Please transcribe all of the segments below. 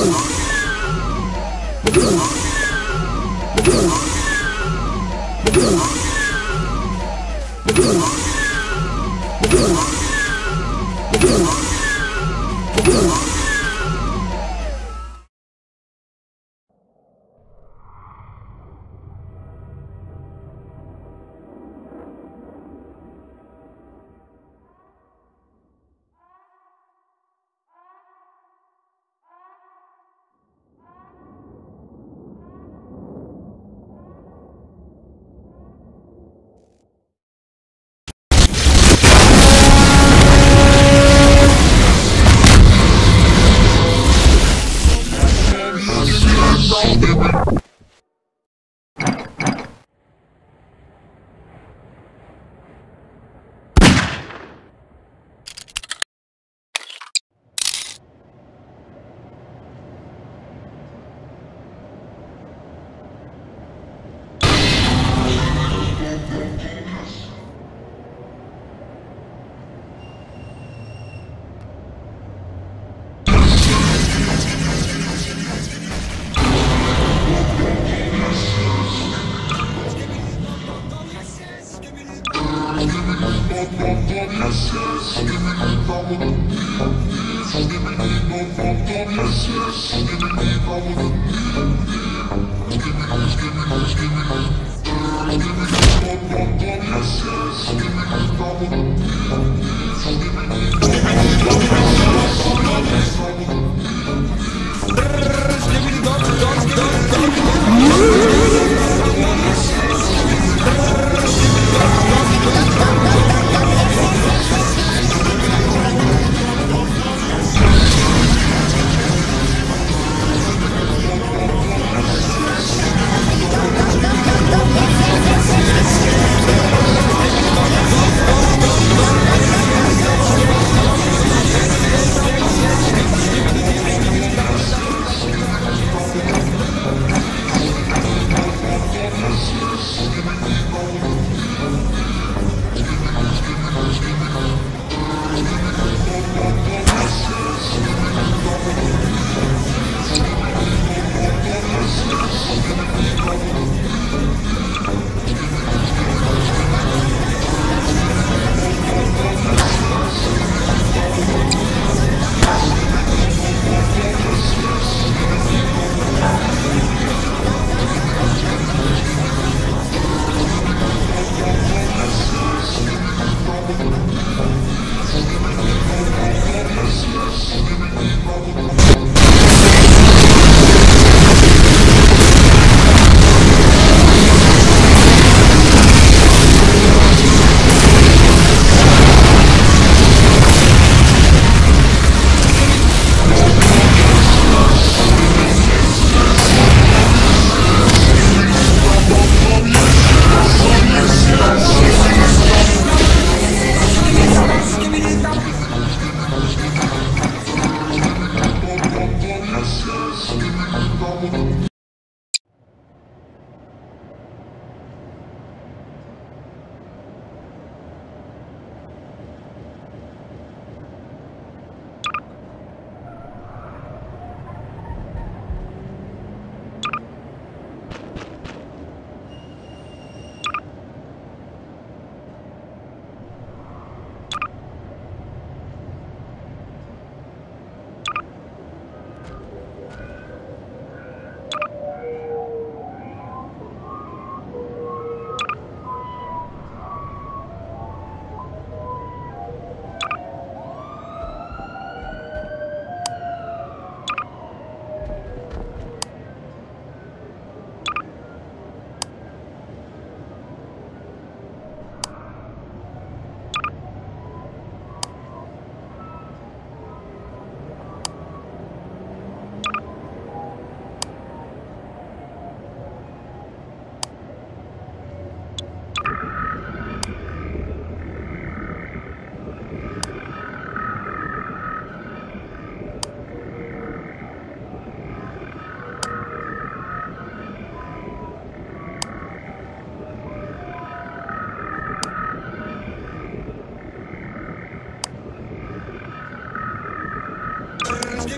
Give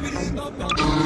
me the